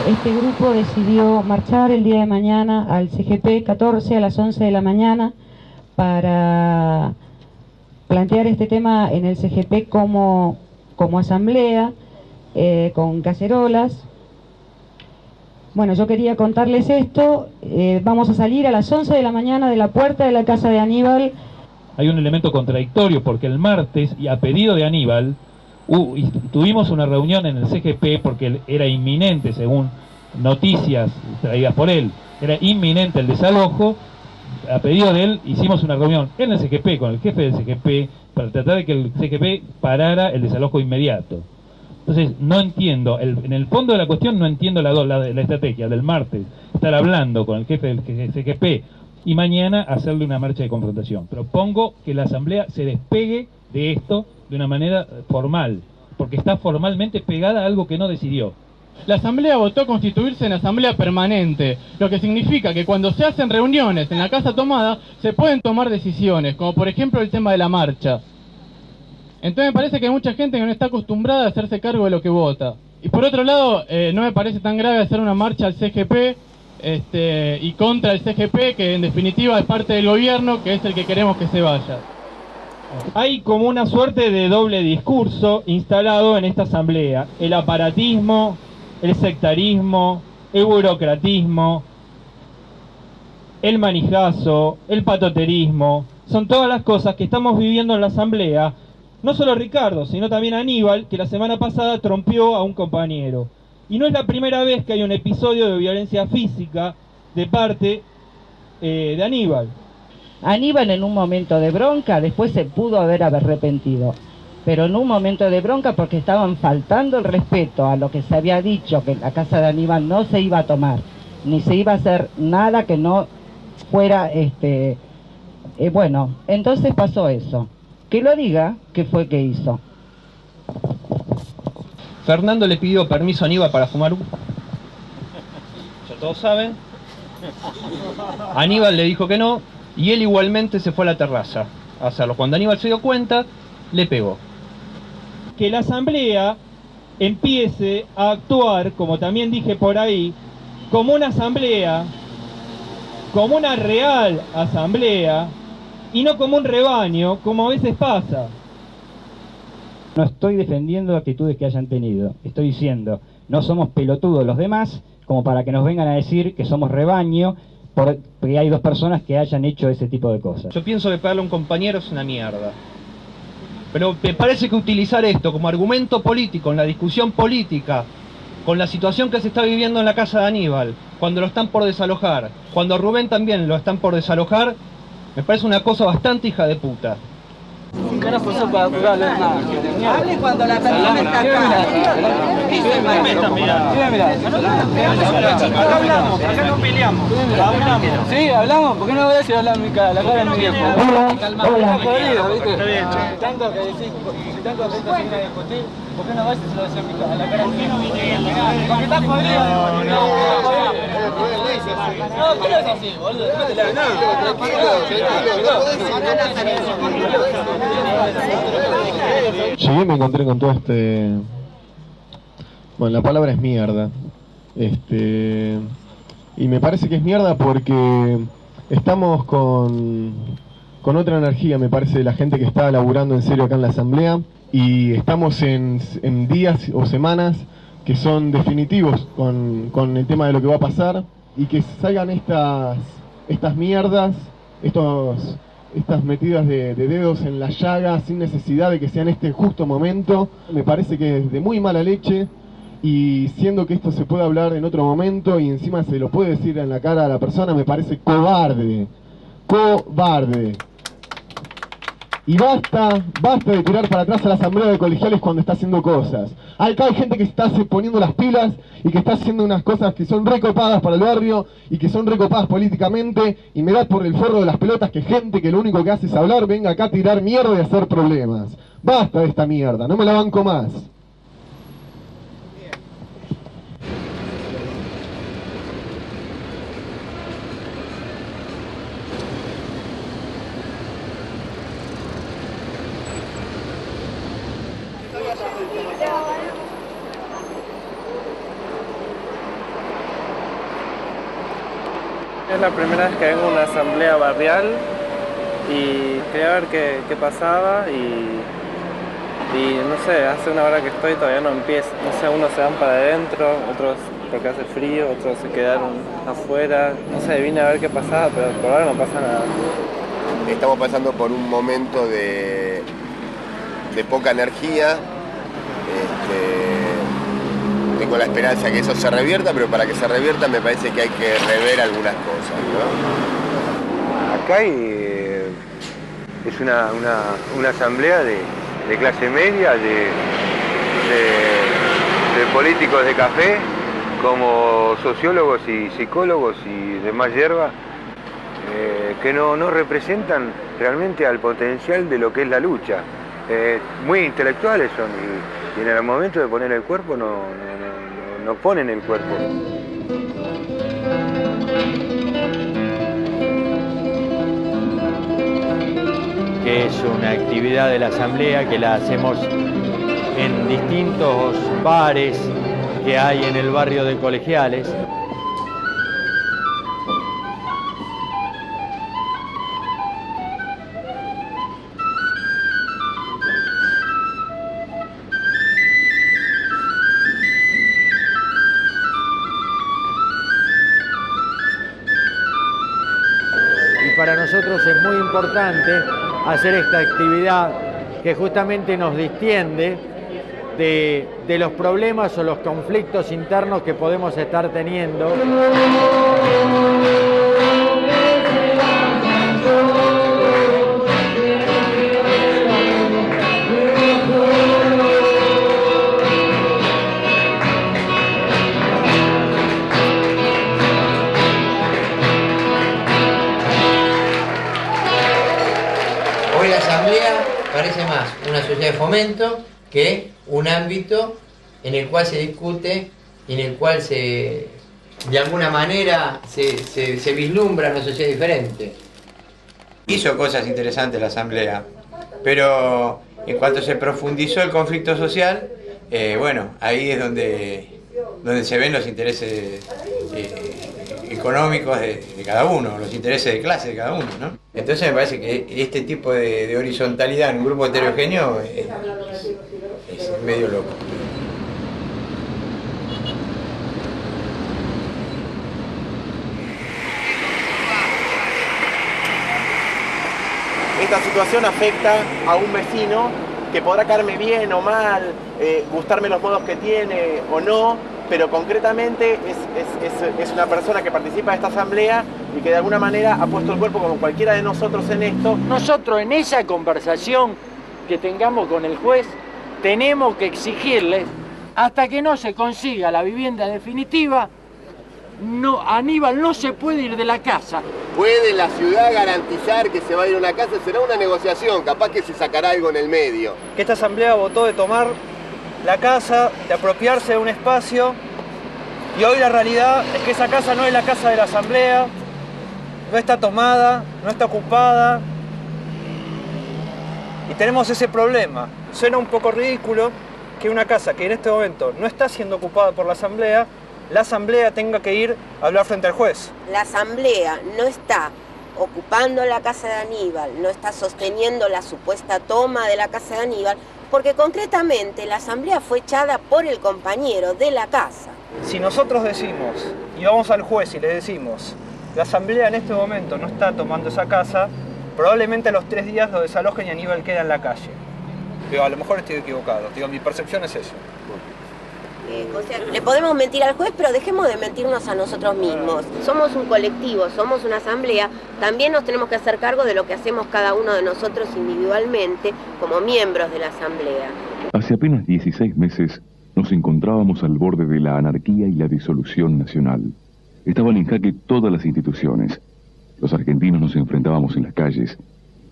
Este grupo decidió marchar el día de mañana al C G P catorce a las once de la mañana para plantear este tema en el C G P como, como asamblea, eh, con cacerolas. Bueno, yo quería contarles esto. Eh, vamos a salir a las once de la mañana de la puerta de la casa de Aníbal. Hay un elemento contradictorio porque el martes, y a pedido de Aníbal, Uh, y tuvimos una reunión en el C G P porque era inminente, según noticias traídas por él, era inminente el desalojo. A pedido de él hicimos una reunión en el C G P con el jefe del C G P para tratar de que el C G P parara el desalojo inmediato. Entonces no entiendo, el, en el fondo de la cuestión no entiendo la, la, la estrategia del martes, estar hablando con el jefe del C G P y mañana hacerle una marcha de confrontación. Propongo que la asamblea se despegue de esto de una manera formal, porque está formalmente pegada a algo que no decidió. La asamblea votó constituirse en asamblea permanente, lo que significa que cuando se hacen reuniones en la casa tomada, se pueden tomar decisiones, como por ejemplo el tema de la marcha. Entonces me parece que hay mucha gente que no está acostumbrada a hacerse cargo de lo que vota. Y por otro lado, eh, no me parece tan grave hacer una marcha al C G P este, y contra el C G P, que en definitiva es parte del gobierno, que es el que queremos que se vaya. Hay como una suerte de doble discurso instalado en esta asamblea: el aparatismo, el sectarismo, el burocratismo, el manijazo, el patoterismo. Son todas las cosas que estamos viviendo en la asamblea. No solo Ricardo, sino también Aníbal, que la semana pasada trompeó a un compañero. Y no es la primera vez que hay un episodio de violencia física de parte eh, de Aníbal. Aníbal en un momento de bronca, después se pudo haber arrepentido, pero en un momento de bronca porque estaban faltando el respeto a lo que se había dicho, que la casa de Aníbal no se iba a tomar, ni se iba a hacer nada que no fuera, este, eh, bueno, entonces pasó eso. Que lo diga, que fue que hizo. Fernando le pidió permiso a Aníbal para fumar un... Ya todos saben. Aníbal le dijo que no, y él igualmente se fue a la terraza a hacerlo. Cuando Aníbal se dio cuenta, le pegó. Que la asamblea empiece a actuar, como también dije por ahí, como una asamblea, como una real asamblea, y no como un rebaño, como a veces pasa. No estoy defendiendo actitudes que hayan tenido. Estoy diciendo, no somos pelotudos los demás, como para que nos vengan a decir que somos rebaño, porque hay dos personas que hayan hecho ese tipo de cosas. Yo pienso que pegarle a un compañero es una mierda. Pero me parece que utilizar esto como argumento político, en la discusión política, con la situación que se está viviendo en la casa de Aníbal, cuando lo están por desalojar, cuando a Rubén también lo están por desalojar, me parece una cosa bastante hija de puta. ¿Qué nos pasó para jugarle? Hable cuando la persona está acá. ¿Qué me están mirando? ¿Qué me mirando? Acá hablamos, acá no peleamos. Hablamos. Sí, hablamos. ¿Por qué no voy a decir hablar mi cara? La cara de mi viejo. Hola, hola. Tanto que decís, si tanto que decís sin discutir, ¿por qué no vas y se lo decís a mi cara? La cara de mi viejo. Porque está jodido. No, ¿qué lo decís, boludo? No te la ves. Tranquilo, tranquilo. Llegué y me encontré con todo este... Bueno, la palabra es mierda. Este... Y me parece que es mierda porque estamos con, con otra energía, me parece, de la gente que está laburando en serio acá en la asamblea. Y estamos en, en días o semanas que son definitivos con, con el tema de lo que va a pasar. Y que salgan estas, estas mierdas, estos... estas metidas de, de dedos en la llaga sin necesidad de que sea en este justo momento, me parece que es de muy mala leche, y siendo que esto se puede hablar en otro momento y encima se lo puede decir en la cara a la persona, me parece cobarde, cobarde. Y basta, basta de tirar para atrás a la Asamblea de Colegiales cuando está haciendo cosas. Acá hay gente que está poniendo las pilas y que está haciendo unas cosas que son recopadas para el barrio y que son recopadas políticamente, y me da por el forro de las pelotas que gente que lo único que hace es hablar venga acá a tirar mierda y hacer problemas. Basta de esta mierda, no me la banco más. Es la primera vez que vengo a una asamblea barrial y quería ver qué, qué pasaba y, y no sé, hace una hora que estoy todavía no empieza. No sé, unos se van para adentro, otros porque hace frío, otros se quedaron afuera. No sé, vine a ver qué pasaba, pero por ahora no pasa nada. Estamos pasando por un momento de, de poca energía. Este... Tengo la esperanza que eso se revierta, pero para que se revierta me parece que hay que rever algunas cosas, ¿no? Acá hay, es una, una, una asamblea de, de clase media, de, de, de políticos de café, como sociólogos y psicólogos y demás hierba, eh, que no, no representan realmente al potencial de lo que es la lucha. Eh, muy intelectuales son y, y en el momento de poner el cuerpo no... no no ponen el cuerpo. Que es una actividad de la asamblea que la hacemos en distintos bares que hay en el barrio de Colegiales. Es muy importante hacer esta actividad que justamente nos distiende de, de los problemas o los conflictos internos que podemos estar teniendo. parece más una sociedad de fomento que un ámbito en el cual se discute y en el cual se, de alguna manera se, se, se vislumbra una sociedad diferente. Hizo cosas interesantes la Asamblea, pero en cuanto se profundizó el conflicto social, eh, bueno, ahí es donde, donde se ven los intereses eh, económicos de, de cada uno, los intereses de clase de cada uno, ¿no? Entonces me parece que este tipo de, de horizontalidad en un grupo heterogéneo es, es, es medio loco. Esta situación afecta a un vecino que podrá caerme bien o mal, eh, gustarme los modos que tiene o no, pero concretamente es, es, es, es una persona que participa de esta asamblea y que de alguna manera ha puesto el cuerpo como cualquiera de nosotros en esto. Nosotros en esa conversación que tengamos con el juez tenemos que exigirles, hasta que no se consiga la vivienda definitiva, no, Aníbal no se puede ir de la casa. ¿Puede la ciudad garantizar que se va a ir a una casa? Será una negociación, capaz que se sacará algo en el medio. Que esta asamblea votó de tomar la casa, de apropiarse de un espacio, y hoy la realidad es que esa casa no es la casa de la asamblea, no está tomada, no está ocupada, y tenemos ese problema. Suena un poco ridículo que una casa que en este momento no está siendo ocupada por la asamblea, la asamblea tenga que ir a hablar frente al juez. La asamblea no está ocupando la casa de Aníbal, no está sosteniendo la supuesta toma de la casa de Aníbal, porque concretamente la asamblea fue echada por el compañero de la casa. Si nosotros decimos, y vamos al juez y le decimos, la asamblea en este momento no está tomando esa casa, probablemente a los tres días lo desalojen y Aníbal queda en la calle. Digo, a lo mejor estoy equivocado, digo, mi percepción es eso. Eh, o sea, le podemos mentir al juez, pero dejemos de mentirnos a nosotros mismos. Somos un colectivo, somos una asamblea, también nos tenemos que hacer cargo de lo que hacemos cada uno de nosotros individualmente como miembros de la asamblea. Hace apenas dieciséis meses nos encontrábamos al borde de la anarquía y la disolución nacional. Estaban en jaque todas las instituciones. Los argentinos nos enfrentábamos en las calles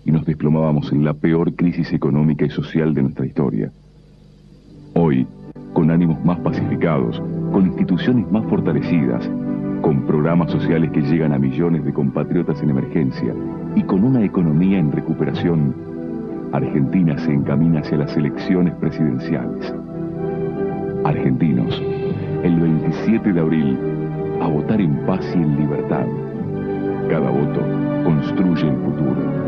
y nos desplomábamos en la peor crisis económica y social de nuestra historia. Hoy, con ánimos más pacificados, con instituciones más fortalecidas, con programas sociales que llegan a millones de compatriotas en emergencia y con una economía en recuperación, Argentina se encamina hacia las elecciones presidenciales. Argentinos, el veintisiete de abril, a votar en paz y en libertad. Cada voto construye el futuro.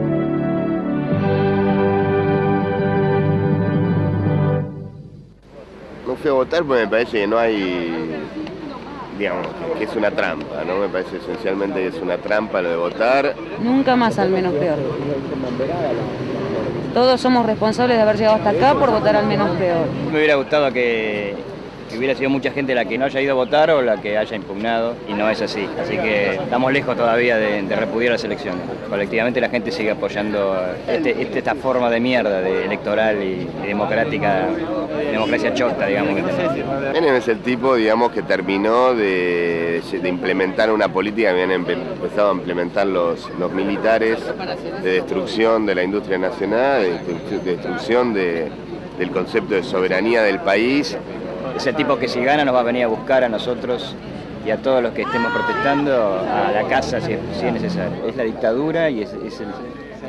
No fui a votar porque me parece que no hay, digamos, que es una trampa, ¿no? Me parece esencialmente que es una trampa lo de votar. Nunca más, al menos peor. Todos somos responsables de haber llegado hasta acá por votar al menos peor. Me hubiera gustado que, que hubiera sido mucha gente la que no haya ido a votar o la que haya impugnado, y no es así. Así que estamos lejos todavía de, de repudiar las elecciones. Colectivamente la gente sigue apoyando este, este, esta forma de mierda de electoral y, y democrática. Democracia chota, digamos. Menem es el tipo, digamos, que terminó de, de implementar una política que habían empezado a implementar los, los militares de destrucción de la industria nacional, de destrucción de, del concepto de soberanía del país. Es el tipo que si gana nos va a venir a buscar a nosotros y a todos los que estemos protestando a la casa si es, si es necesario. Es la dictadura y es, es el...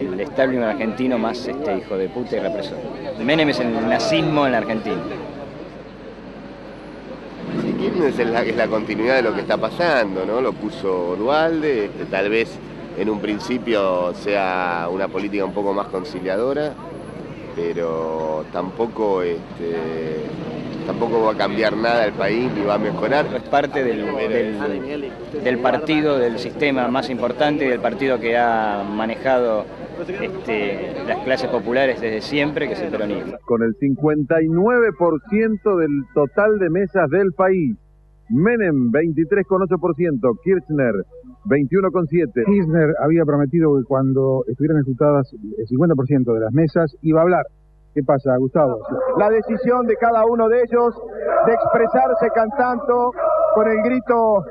el establishment argentino más este hijo de puta y represor. Menem es el nazismo en la Argentina. Kirchner es la, es la continuidad de lo que está pasando, ¿no? Lo puso Duhalde, este, tal vez en un principio sea una política un poco más conciliadora, pero tampoco, este, tampoco va a cambiar nada el país ni va a mejorar. Es parte del, del, del partido, del sistema más importante y del partido que ha manejado Este, las clases populares desde siempre, que es el peronismo. Con el cincuenta y nueve por ciento del total de mesas del país, Menem veintitrés coma ocho por ciento, Kirchner veintiuno coma siete por ciento. Kirchner había prometido que cuando estuvieran ejecutadas el cincuenta por ciento de las mesas iba a hablar. ¿Qué pasa, Gustavo? La decisión de cada uno de ellos de expresarse cantando con el grito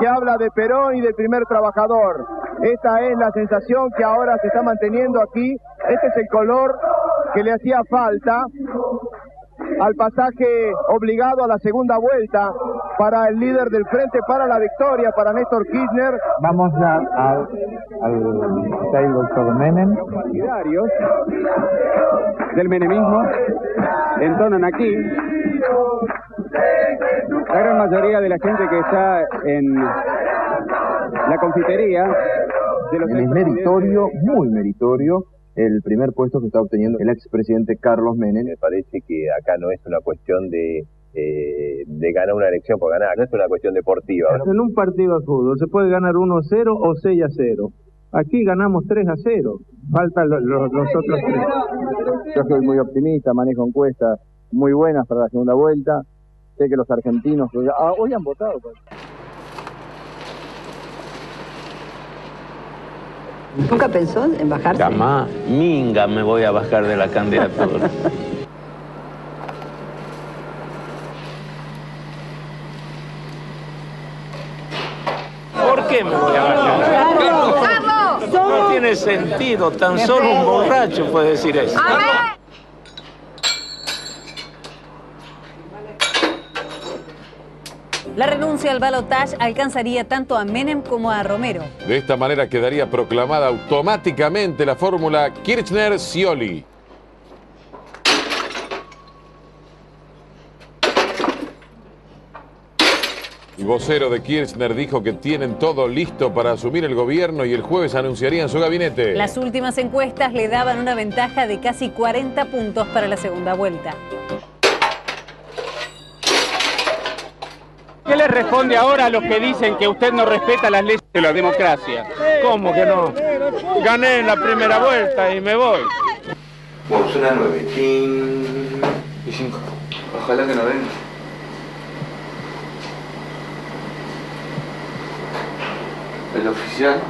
que habla de Perón y del primer trabajador. Esta es la sensación que ahora se está manteniendo aquí. Este es el color que le hacía falta al pasaje obligado a la segunda vuelta para el líder del Frente para la Victoria, para Néstor Kirchner. Vamos a, a, al al doctor Menem. Los partidarios del menemismo entonan aquí. La gran mayoría de la gente que está en la confitería de los... Es meritorio, muy meritorio, el primer puesto que está obteniendo el expresidente Carlos Menem. Me parece que acá no es una cuestión de, eh, de ganar una elección por ganar, no es una cuestión deportiva. Pero en un partido de fútbol se puede ganar uno a cero o seis a cero. Aquí ganamos tres a cero, faltan lo, lo, los otros tres. Yo soy muy optimista, manejo encuestas muy buenas para la segunda vuelta. Sé que los argentinos ah, hoy han votado. Pues. ¿Nunca pensó en bajarse? Jamás, minga me voy a bajar de la candidatura. ¿Por qué me voy a bajar? ¡Carlos! ¡Carlos! No tiene sentido, tan solo un borracho puede decir eso. ¡Amén! La renuncia al balotaje alcanzaría tanto a Menem como a Romero. De esta manera quedaría proclamada automáticamente la fórmula Kirchner-Scioli. El vocero de Kirchner dijo que tienen todo listo para asumir el gobierno y el jueves anunciarían su gabinete. Las últimas encuestas le daban una ventaja de casi cuarenta puntos para la segunda vuelta. ¿Qué le responde ahora a los que dicen que usted no respeta las leyes de la democracia? ¿Cómo que no? Gané en la primera vuelta y me voy. Bueno, suena nueve. Y cinco. Ojalá que no venga. El oficial.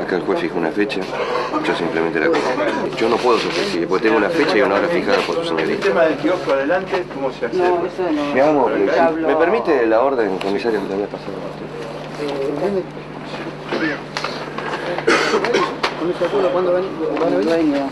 Acá el juez fija una fecha, yo simplemente la cumplo. Yo no puedo sustituir, porque tengo una fecha y una hora fijada por su señoría. ¿El tema del kiosco adelante cómo se hace? No, eso no. Mi amor, ¿me, ¿me permite la orden, comisario, que también ha pasado? Con ese acuerdo, ¿cuándo van a venir?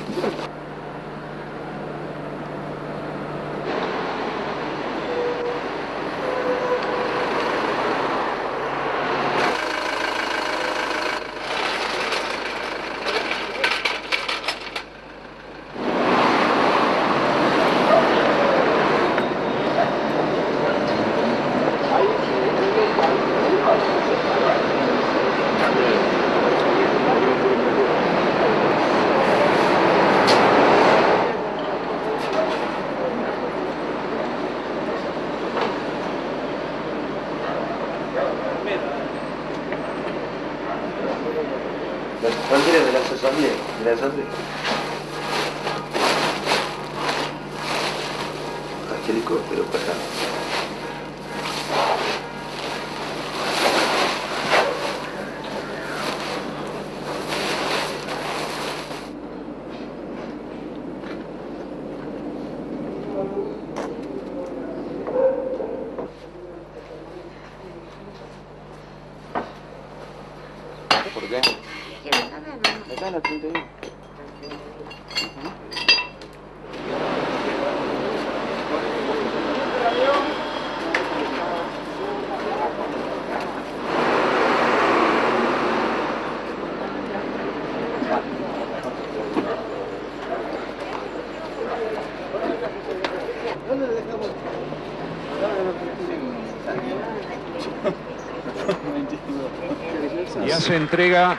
se entrega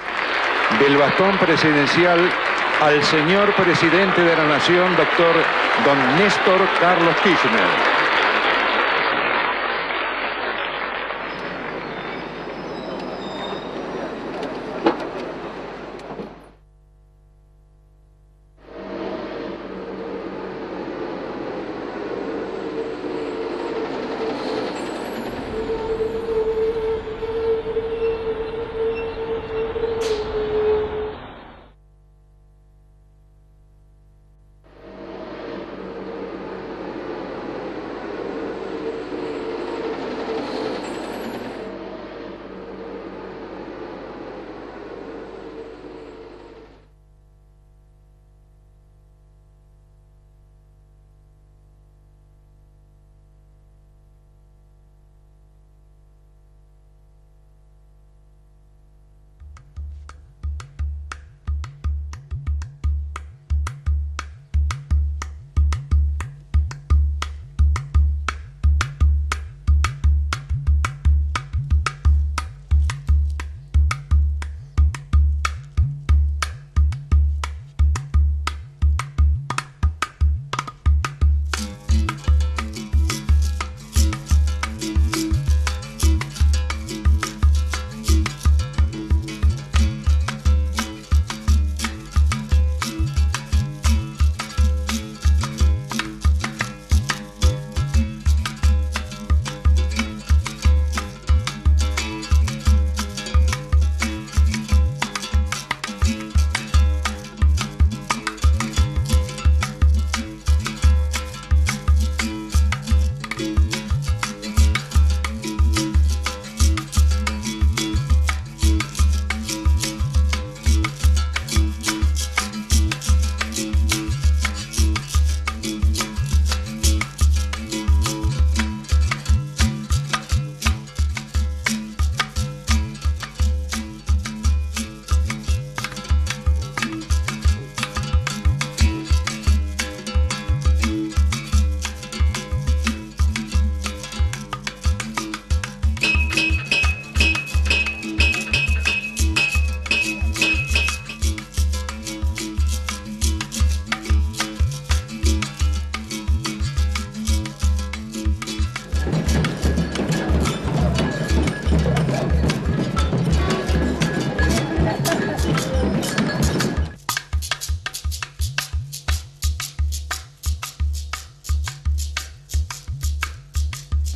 del bastón presidencial al señor presidente de la Nación, doctor don Néstor Carlos Kirchner.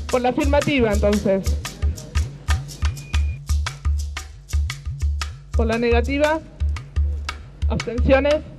Por la afirmativa, entonces. Por la negativa, abstenciones.